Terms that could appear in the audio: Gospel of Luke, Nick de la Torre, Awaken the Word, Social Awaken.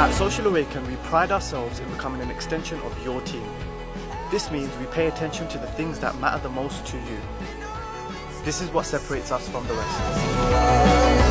At Social Awaken, we pride ourselves in becoming an extension of your team. This means we pay attention to the things that matter the most to you. This is what separates us from the rest.